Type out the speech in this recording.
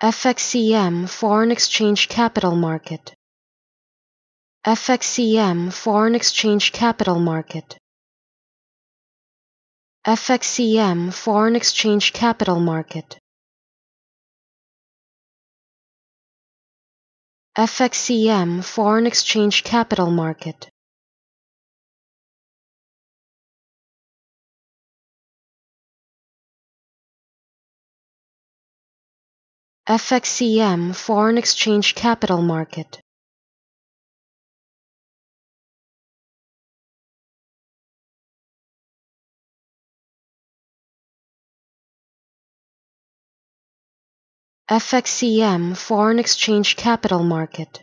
FXCM Foreign Exchange Capital Market. FXCM Foreign Exchange Capital Market. FXCM Foreign Exchange Capital Market. FXCM Foreign Exchange Capital Market. FXCM Foreign Exchange Capital Market. FXCM Foreign Exchange Capital Market.